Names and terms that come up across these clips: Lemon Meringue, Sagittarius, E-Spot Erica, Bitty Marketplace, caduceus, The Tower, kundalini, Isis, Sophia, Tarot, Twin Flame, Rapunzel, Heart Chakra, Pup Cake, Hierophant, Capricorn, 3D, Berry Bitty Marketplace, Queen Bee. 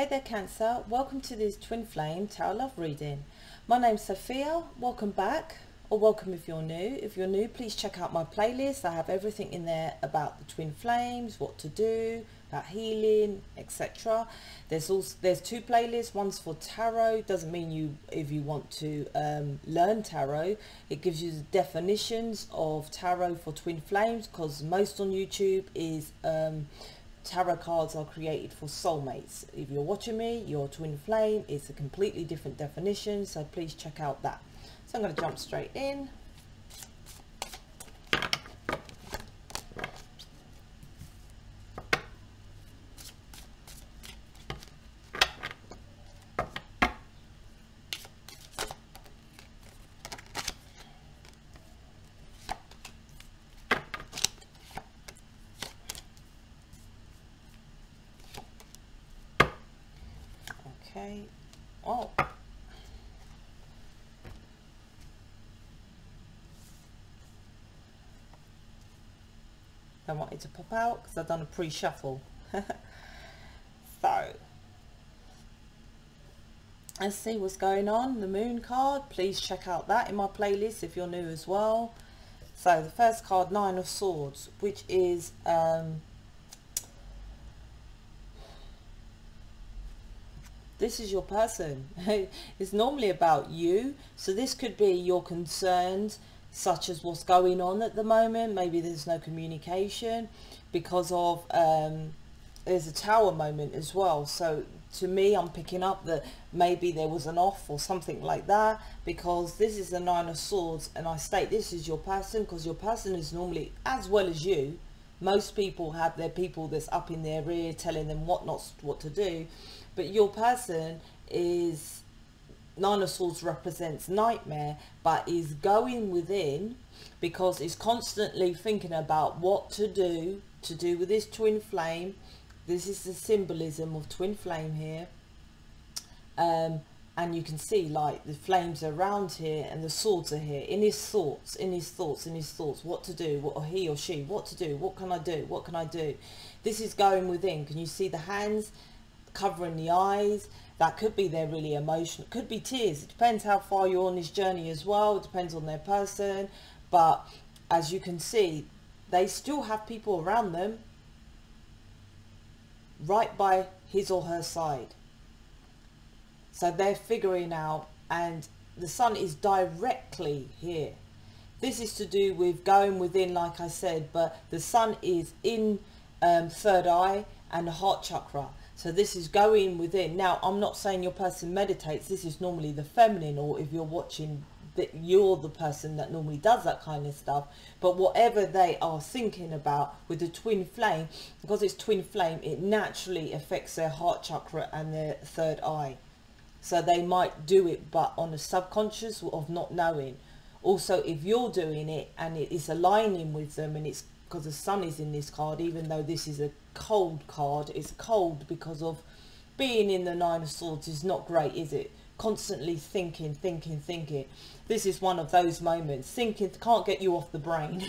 Hey there Cancer, welcome to this Twin Flame Tarot Love reading. My name's Sophia, welcome back, or welcome if you're new. If you're new, please check out my playlist. I have everything in there about the Twin Flames, what to do, about healing, etc. There's two playlists, one's for tarot. Doesn't mean if you want to learn tarot, it gives you the definitions of tarot for Twin Flames, because most on YouTube is tarot cards are created for soulmates. If you're watching me, your twin flame, it's a completely different definition, so please check out that. So I'm going to jump straight in. Okay. Oh. Don't want it to pop out because I've done a pre-shuffle. So let's see what's going on. The Moon card, please check out that in my playlist if you're new as well. So the first card, Nine of Swords, which is this is your person. It's normally about you. So this could be your concerns, such as what's going on at the moment. Maybe there's no communication because of, there's a tower moment as well. So to me, I'm picking up that maybe there was an off or something like that, because this is the Nine of Swords. And I state this is your person because your person is normally, as well as you, most people have their people that's up in their rear telling them what to do. But your person is, Nine of Swords represents nightmare, but is going within because it's constantly thinking about what to do with this twin flame. This is the symbolism of twin flame here. And you can see like the flames are around here and the swords are here, in his thoughts, in his thoughts, in his thoughts, what to do, what, or he or she, what to do, what can I do, what can I do? This is going within. Can you see the hands covering the eyes? That could be they're really emotional, could be tears. It depends how far you're on this journey as well. It depends on their person, but as you can see, they still have people around them right by his or her side. So they're figuring out, and the Sun is directly here. This is to do with going within, like I said, but the Sun is in third eye and the heart chakra. So this is going within. Now, I'm not saying your person meditates. This is normally the feminine, or if you're watching, that you're the person that normally does that kind of stuff. But whatever they are thinking about with the twin flame, because it's twin flame, it naturally affects their heart chakra and their third eye. So they might do it, but on a subconscious of not knowing. Also, if you're doing it and it is aligning with them, and it's because the Sun is in this card, even though this is a cold card, it's cold because of being in the Nine of Swords is not great, is it? Constantly thinking, thinking, thinking. This is one of those moments. Thinking can't get you off the brain,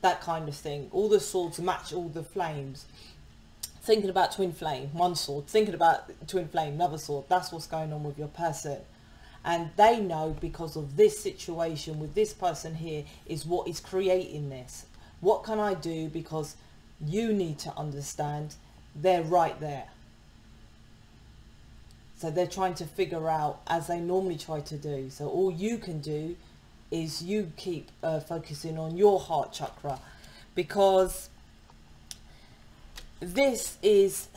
that kind of thing. All the swords match all the flames. Thinking about twin flame, one sword. Thinking about twin flame, another sword. That's what's going on with your person. And they know because of this situation with this person here is what is creating this. What can I do? Because you need to understand they're right there. So they're trying to figure out as they normally try to do. So all you can do is you keep focusing on your heart chakra, because this is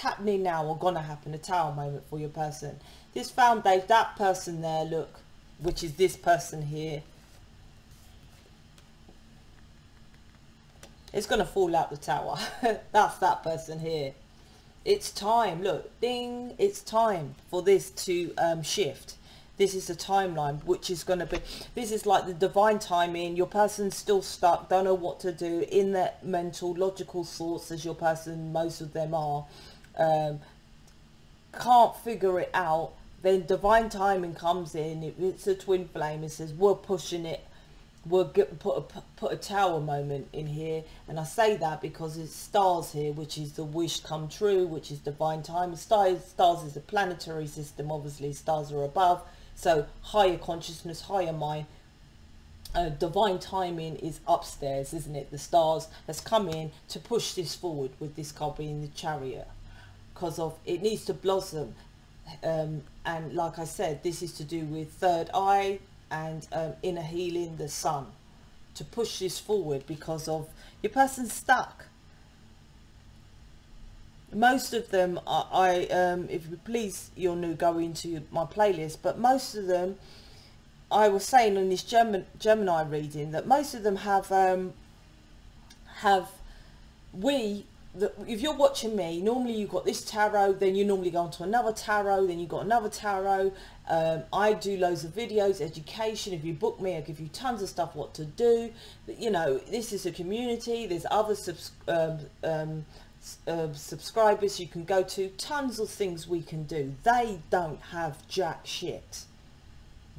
happening now, or gonna happen, a tower moment for your person. This foundation, that person there, look, which is this person here, it's gonna fall out the tower. That's that person here. It's time, look, ding, it's time for this to shift. This is the timeline, which is going to be, this is like the divine timing. Your person's still stuck, don't know what to do, in their mental, logical thoughts, as your person, most of them are, can't figure it out. Then divine timing comes in. It's a twin flame. It says, we're pushing it. we'll put a tower moment in here. And I say that because it's stars here, which is the wish come true, which is divine time. Stars is a planetary system. Obviously stars are above, so higher consciousness, higher mind. Divine timing is upstairs, isn't it? The stars has come in to push this forward, with this card being the Chariot, because of it needs to blossom. And like I said, this is to do with third eye and inner healing, the sun, to push this forward because of your person's stuck. Most of them are, if you please, you'll now go into my playlist, but most of them, I was saying in this Gemini reading, that most of them if you're watching me, normally you've got this tarot, then you normally go on to another tarot, then you've got another tarot. I do loads of videos, education. If you book me, I give you tons of stuff what to do. But, you know, this is a community. There's other subscribers you can go to. Tons of things we can do. They don't have jack shit.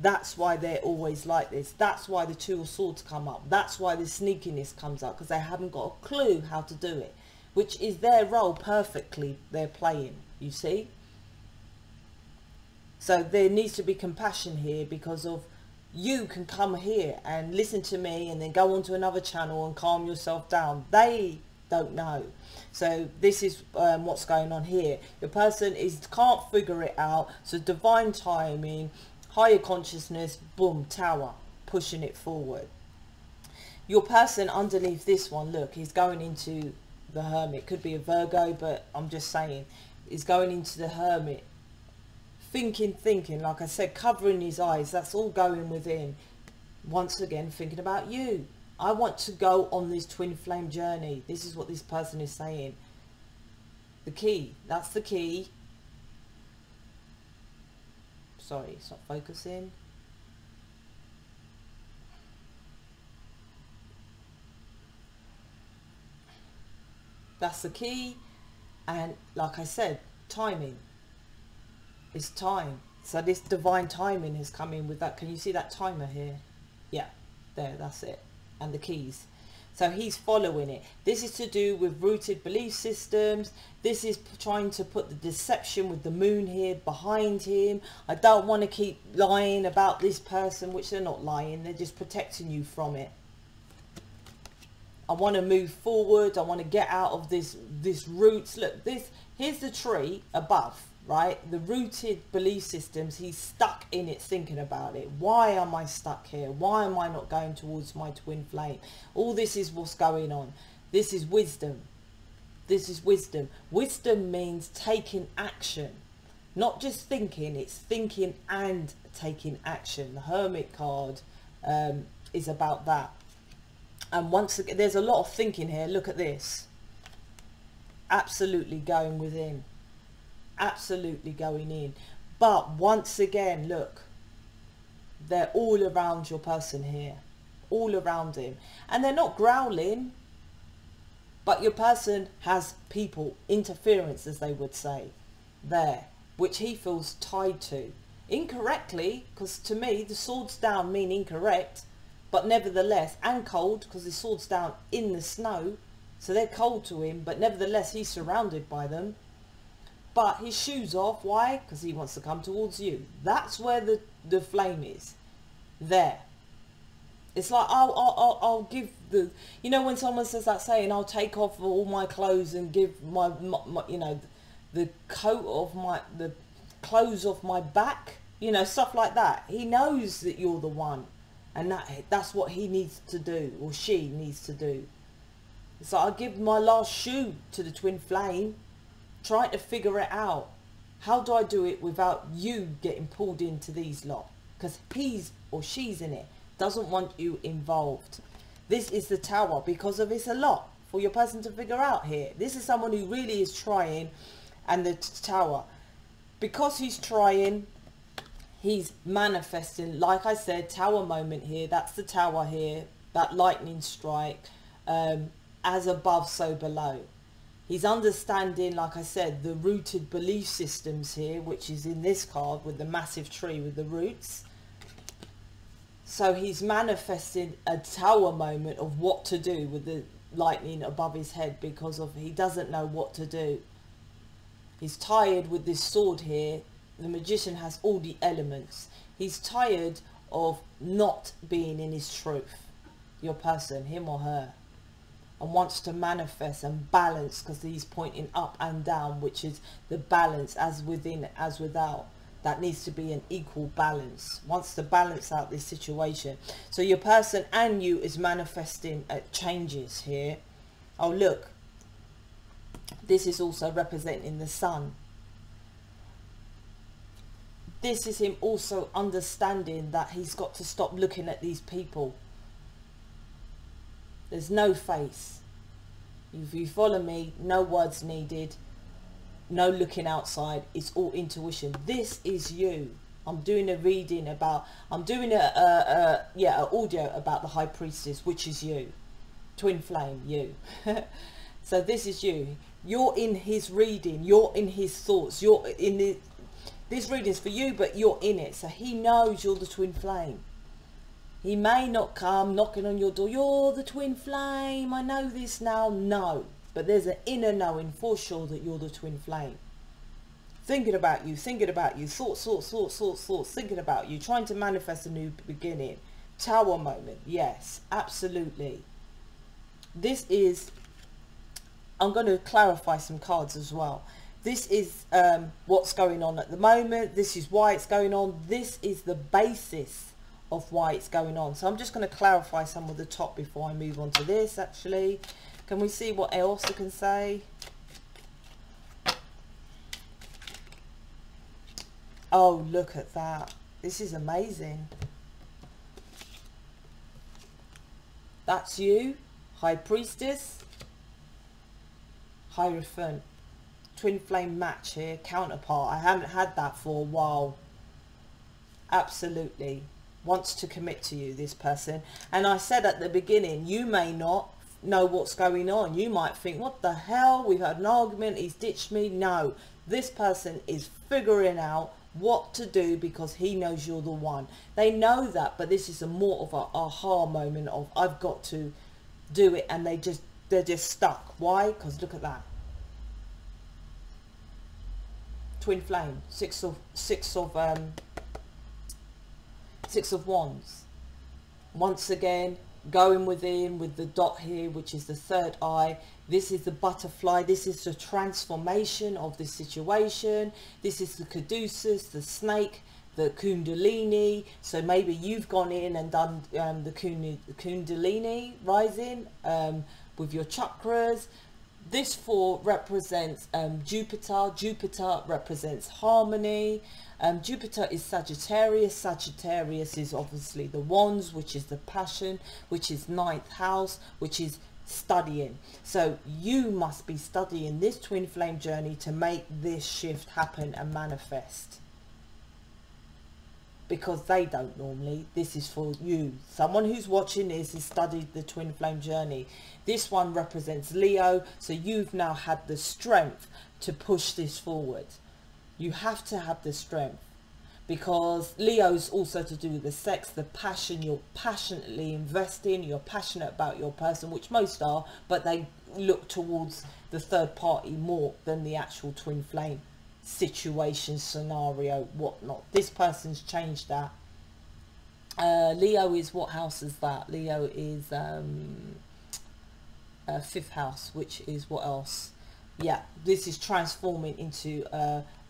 That's why they're always like this. That's why the Two of Swords come up. That's why the sneakiness comes up, because they haven't got a clue how to do it, which is their role perfectly they're playing, you see. So there needs to be compassion here, because of you can come here and listen to me and then go on to another channel and calm yourself down. They don't know. So this is what's going on here. The person can't figure it out. So divine timing, higher consciousness, boom, tower, pushing it forward. Your person underneath this one, look, he's going into the Hermit. Could be a Virgo, but I'm just saying, is going into the Hermit, thinking, like I said, covering his eyes. That's all going within, once again thinking about you. I want to go on this twin flame journey. This is what this person is saying. The key, that's the key. Sorry, it's not focusing. That's the key. And like I said, timing is time. So this divine timing has come in with that. Can you see that timer here? Yeah, there, that's it. And the keys. So he's following it. This is to do with rooted belief systems. This is trying to put the deception with the moon here behind him. I don't want to keep lying about this person, which they're not lying. They're just protecting you from it. I want to move forward. I want to get out of this roots. Look, here's the tree above, right? The rooted belief systems. He's stuck in it, thinking about it. Why am I stuck here? Why am I not going towards my twin flame? All this is what's going on. This is wisdom. This is wisdom. Wisdom means taking action. Not just thinking, it's thinking and taking action. The Hermit card is about that. And once again, there's a lot of thinking here. Look at this. Absolutely going within. Absolutely going in. But once again, look. They're all around your person here. All around him. And they're not growling. But your person has people, interference as they would say, there. Which he feels tied to. Incorrectly, because to me, the swords down mean incorrect. But nevertheless, and cold, because his sword's down in the snow, so they're cold to him, but nevertheless he's surrounded by them. But his shoes off, why? Because he wants to come towards you. That's where the flame is. There. It's like, I'll give the, you know when someone says that saying, I'll take off all my clothes and give my you know, the coat off my, the clothes off my back, you know, stuff like that. He knows that you're the one. And that's what he needs to do, or she needs to do. So I give my last shoe to the twin flame, trying to figure it out. How do I do it without you getting pulled into these lot? Because he's or she's in it, doesn't want you involved. This is the tower, because of it's a lot for your person to figure out here. This is someone who really is trying, and the tower, because he's trying, he's manifesting, like I said, tower moment here. That's the tower here, that lightning strike, as above so below. He's understanding, like I said, the rooted belief systems here, which is in this card with the massive tree with the roots. So he's manifested a tower moment of what to do with the lightning above his head, because of he doesn't know what to do. He's tired with this sword here. The magician has all the elements. He's tired of not being in his truth, your person, him or her, and wants to manifest and balance, because he's pointing up and down, which is the balance, as within as without. That needs to be an equal balance. Wants to balance out this situation. So your person and you is manifesting changes here. Oh look, this is also representing the sun. This is him also understanding that he's got to stop looking at these people. There's no face. If you follow me, no words needed, no looking outside. It's all intuition. This is you. I'm doing a reading about, I'm doing an audio about the High Priestess, which is you. Twin flame, you. So this is you. You're in his reading. You're in his thoughts. You're in the, this reading's for you, but you're in it. So he knows you're the twin flame. He may not come knocking on your door. You're the twin flame. I know this now. No. But there's an inner knowing for sure that you're the twin flame. Thinking about you, thoughts, thinking about you, trying to manifest a new beginning. Tower moment. Yes, absolutely. This is, I'm going to clarify some cards as well. This is what's going on at the moment. This is why it's going on. This is the basis of why it's going on. So I'm just going to clarify some of the top before I move on to this actually. Can we see what else I can say? Oh, look at that. This is amazing. That's you, High Priestess, Hierophant, twin flame match here, counterpart. I haven't had that for a while. Absolutely. Wants to commit to you, this person. And I said at the beginning, you may not know what's going on. You might think, what the hell, we've had an argument, he's ditched me. No, this person is figuring out what to do because he knows you're the one. They know that, but this is a more of an aha moment of, I've got to do it, and they're just stuck. Why? Because look at that, twin flame, six of wands once again, going within with the dot here, which is the third eye. This is the butterfly. This is the transformation of this situation. This is the caduceus, the snake, the kundalini. So maybe you've gone in and done the kundalini rising with your chakras. This four represents Jupiter. Jupiter represents harmony. Jupiter is Sagittarius. Sagittarius is obviously the wands, which is the passion, which is ninth house, which is studying. So you must be studying this twin flame journey to make this shift happen and manifest, because they don't normally. This is for you. Someone who's watching this has studied the twin flame journey. This one represents Leo. So you've now had the strength to push this forward. You have to have the strength, because Leo's also to do with the sex, the passion. You're passionately investing. You're passionate about your person, which most are, but they look towards the third party more than the actual twin flame situation, scenario, whatnot. This person's changed that. Leo is, what house is that? Leo is fifth house, which is what else? Yeah, this is transforming into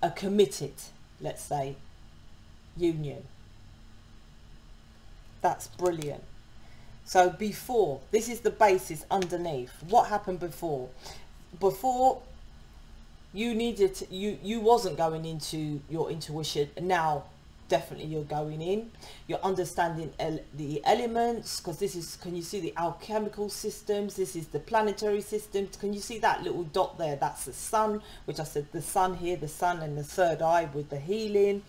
a committed, let's say, union. That's brilliant. So before, this is the basis underneath. What happened before? Before, you needed to, you wasn't going into your intuition. Now definitely you're going in. You're understanding the elements, because this is, can you see the alchemical systems? This is the planetary systems. Can you see that little dot there? That's the sun, which I said, the sun here, the sun and the third eye with the healing.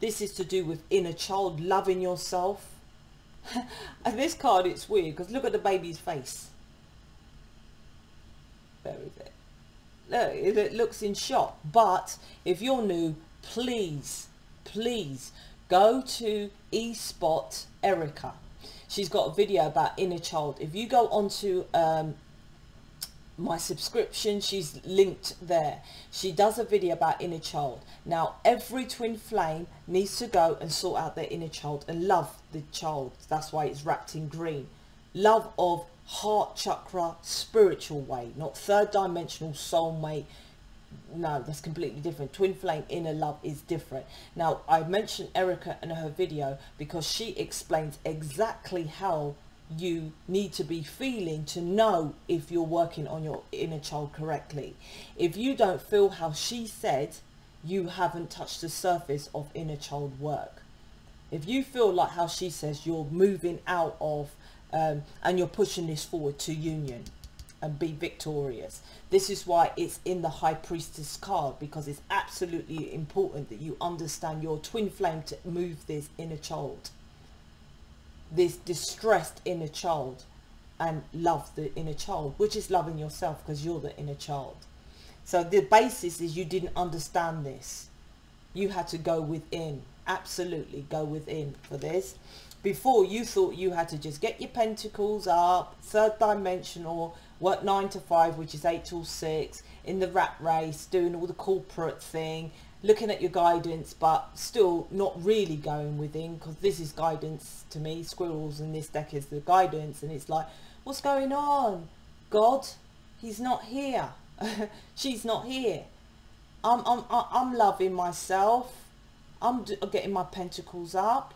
This is to do with inner child, loving yourself. And this card, it's weird, because look at the baby's face. Where is it? Look, it looks in shock. But if you're new, please, please go to E-Spot Erica. She's got a video about inner child. If you go onto my subscription, she's linked there. She does a video about inner child. Now every twin flame needs to go and sort out their inner child and love the child. That's why it's wrapped in green. Love of heart chakra, spiritual way, not third dimensional soulmate. No, that's completely different. Twin flame inner love is different. Now I mentioned Erica in her video because she explains exactly how you need to be feeling to know if you're working on your inner child correctly. If you don't feel how she said, you haven't touched the surface of inner child work. If you feel like how she says, you're moving out of and you're pushing this forward to union and be victorious. This is why it's in the High Priestess card, because it's absolutely important that you understand your twin flame to move this inner child, this distressed inner child, and love the inner child, which is loving yourself, because you're the inner child. So the basis is you didn't understand this. You had to go within, absolutely go within for this. Before, you thought you had to just get your pentacles up, third dimensional, work 9 to 5, which is 8 till 6, in the rat race, doing all the corporate thing, looking at your guidance, but still not really going within, because this is guidance to me. Squirrels in this deck is the guidance, and it's like, what's going on? God, he's not here. She's not here. I'm loving myself. I'm getting my pentacles up.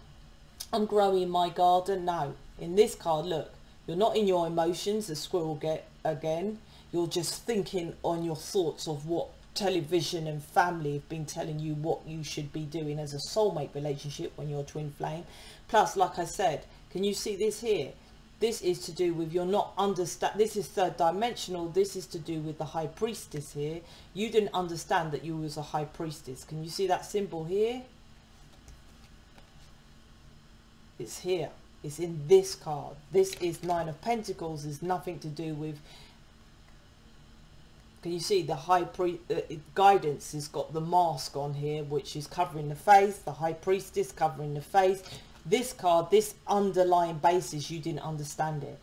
I'm growing my garden. No, in this card, look, you're not in your emotions, the squirrel get again. You're just thinking on your thoughts of what television and family have been telling you what you should be doing as a soulmate relationship when you're a twin flame. Plus, like I said, can you see this here? This is to do with you're not understand. This is third dimensional. This is to do with the High Priestess here. You didn't understand that you was a High Priestess. Can you see that symbol here? It's here. It's in this card. This is 9 of Pentacles. Is nothing to do with. Can you see the High Priestess guidance has got the mask on here, which is covering the face, the High Priestess covering the face. This card, this underlying basis, you didn't understand it.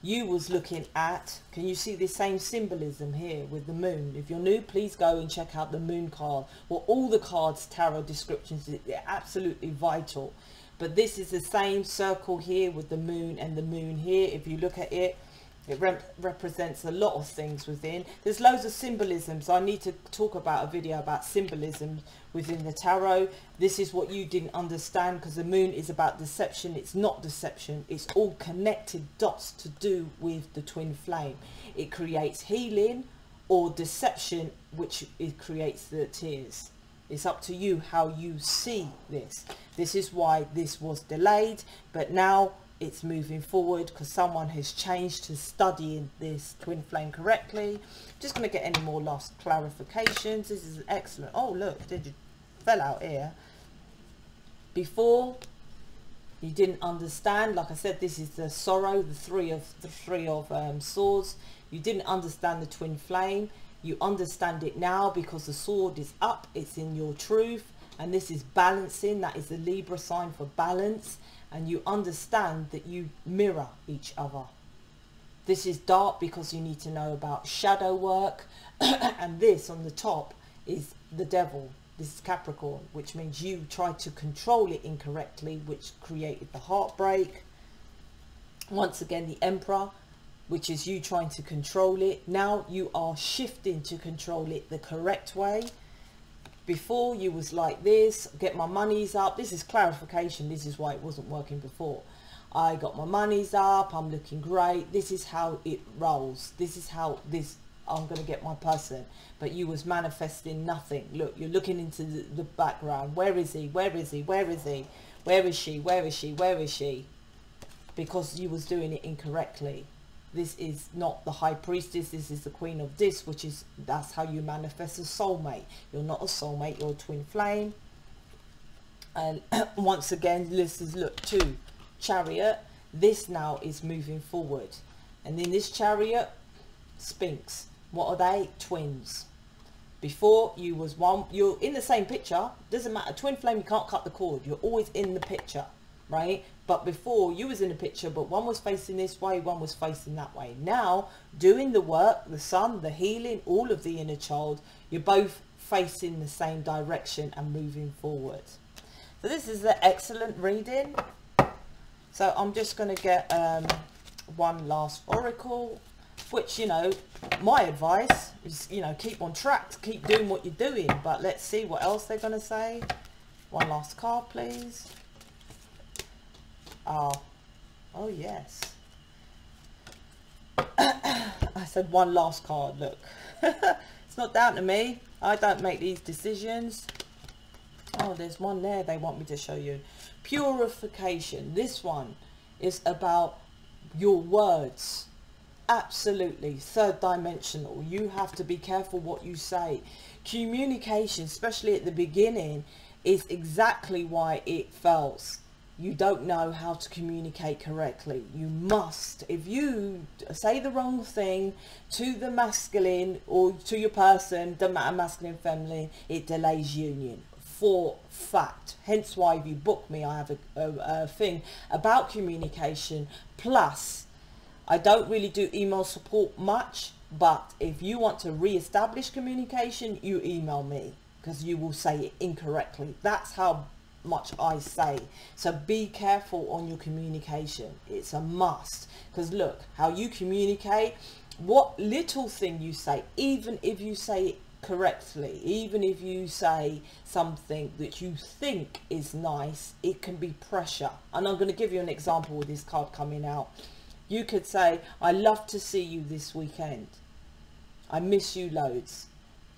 You was looking at, can you see the same symbolism here with the moon? If you're new, please go and check out the moon card, or all the cards, tarot descriptions, they're absolutely vital. But this is the same circle here with the moon and the moon here. If you look at it, it represents a lot of things within. There's loads of symbolism, so I need to talk about a video about symbolism within the tarot. This is what you didn't understand, because the moon is about deception. It's not deception. It's all connected dots to do with the twin flame. It creates healing or deception, which it creates the tears. It's up to you how you see this. This is why this was delayed, but now it's moving forward because someone has changed to studying this twin flame correctly. Just going to get any more last clarifications. This is excellent. Oh, look, did you fell out here? Before, you didn't understand. Like I said, this is the sorrow, the three of swords. You didn't understand the twin flame. You understand it now because the sword is up. It's in your truth. And this is balancing. That is the Libra sign for balance. And you understand that you mirror each other. This is dark because you need to know about shadow work. And this on the top is the devil. This is Capricorn, which means you tried to control it incorrectly, which created the heartbreak. Once again, the Emperor, which is you trying to control it. Now you are shifting to control it the correct way. Before, you was like this, get my monies up. This is clarification. This is why it wasn't working before. I got my monies up, I'm looking great. This is how it rolls. This is how this, I'm going to get my person. But you was manifesting nothing. Look, you're looking into the background. Where is he? Where is he? Where is he? Where is she? Where is she? Where is she? Because you was doing it incorrectly. This is not the High Priestess. This is the Queen of Discs, which is, that's how you manifest a soulmate. You're not a soulmate, you're a twin flame. And once again, this is, look, two Chariot. This now is moving forward. And in this Chariot, Sphinx. What are they? Twins. Before you was one, you're in the same picture, doesn't matter, twin flame, you can't cut the cord, you're always in the picture, right? But before you was in the picture, but one was facing this way, one was facing that way. Now doing the work, the sun, the healing, all of the inner child, you're both facing the same direction and moving forward. So this is an excellent reading. So I'm just going to get one last oracle, which, you know, my advice is, you know, keep on track, keep doing what you're doing, but let's see what else they're going to say. One last card, please. Oh yes. I said one last card, look. It's not down to me. I don't make these decisions. Oh, there's one there they want me to show you. Purification. This one is about your words. Absolutely third dimensional. You have to be careful what you say. Communication, especially at the beginning, is exactly why it fails. You don't know how to communicate correctly. You must, if you say the wrong thing to the masculine or to your person, doesn't matter, masculine, feminine, it delays union for fact. Hence why if you book me, I have a thing about communication. Plus I don't really do email support much, but if you want to re-establish communication, you email me, because you will say it incorrectly. That's how much I say. So be careful on your communication. It's a must, because look, how you communicate, what little thing you say, even if you say it correctly, even if you say something that you think is nice, it can be pressure. And I'm going to give you an example with this card coming out. You could say, I love to see you this weekend. I miss you loads.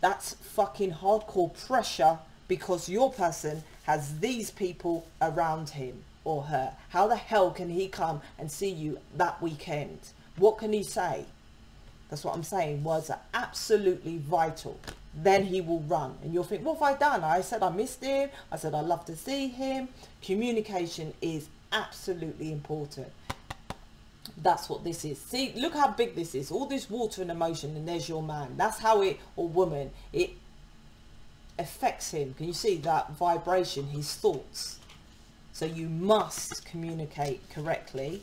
That's fucking hardcore pressure, because your person has these people around him or her. How the hell can he come and see you that weekend? What can he say? That's what I'm saying. Words are absolutely vital. Then he will run. And you'll think, what have I done? I said I missed him. I said I love to see him. Communication is absolutely important. That's what this is. See, look how big this is, all this water and emotion, and there's your man. That's how it, or woman, it affects him. Can you see that vibration, his thoughts? So you must communicate correctly.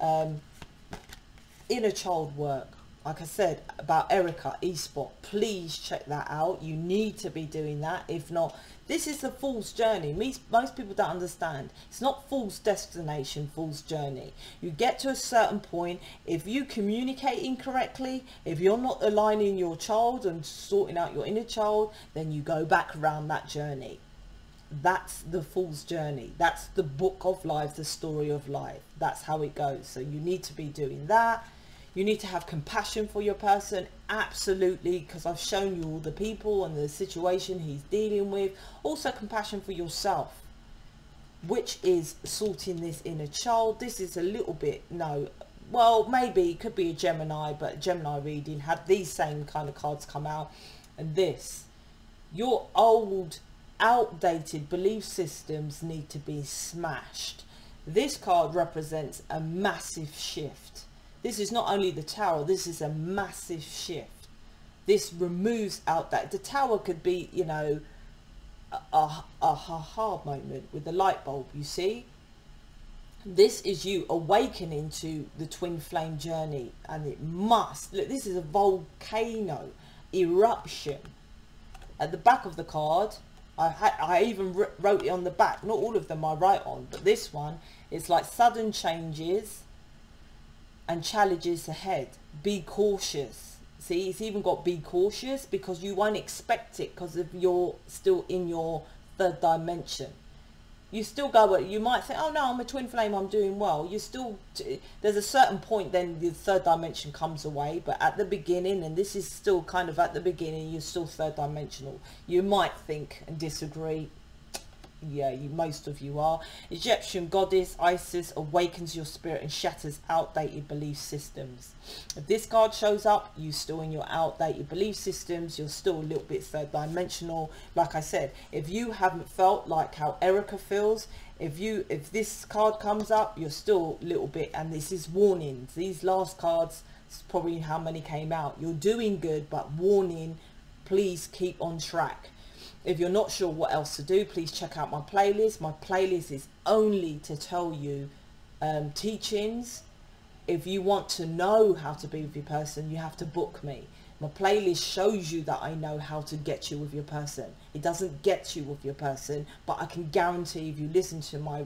Inner child work, like I said about Erica, E-Spot, please check that out. You need to be doing that. If not, this is the fool's journey. Most people don't understand. It's not fool's destination, fool's journey. You get to a certain point, if you communicate incorrectly, if you're not aligning your child and sorting out your inner child, then you go back around that journey. That's the fool's journey. That's the book of life, the story of life. That's how it goes. So you need to be doing that. You need to have compassion for your person, absolutely, because I've shown you all the people and the situation he's dealing with. Also compassion for yourself, which is sorting this inner child. This is a little bit, no, well, maybe it could be a Gemini, but Gemini reading had these same kind of cards come out. And this, your old, outdated belief systems need to be smashed. This card represents a massive shift. This is not only the tower, this is a massive shift. This removes out that. The tower could be, you know, a ha-ha moment with the light bulb, you see? This is you awakening to the twin flame journey, and it must, look, this is a volcano eruption. At the back of the card, I even wrote it on the back, not all of them I write on, but this one, it's like sudden changes and challenges ahead. Be cautious. See, it's even got be cautious, because you won't expect it, because if you're still in your third dimension, you still go, you might say, oh no, I'm a twin flame, I'm doing well. You still, there's a certain point then the third dimension comes away, but at the beginning, and this is still kind of at the beginning, you're still third dimensional. You might think and disagree. Yeah, most of you are. Egyptian goddess Isis awakens your spirit and shatters outdated belief systems. If this card shows up, you're still in your outdated belief systems. You're still a little bit third dimensional. Like I said, if you haven't felt like how Erica feels, if this card comes up, you're still a little bit, and this is warnings. These last cards, it's probably how many came out. You're doing good, but warning, please keep on track. If you're not sure what else to do, please check out my playlist. My playlist is only to tell you teachings. If you want to know how to be with your person, you have to book me. My playlist shows you that I know how to get you with your person. It doesn't get you with your person, but I can guarantee if you listen to my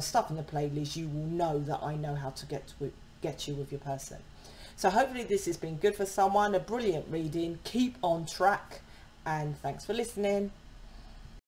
stuff in the playlist, you will know that I know how to get you with your person. So hopefully this has been good for someone, a brilliant reading. Keep on track, and thanks for listening.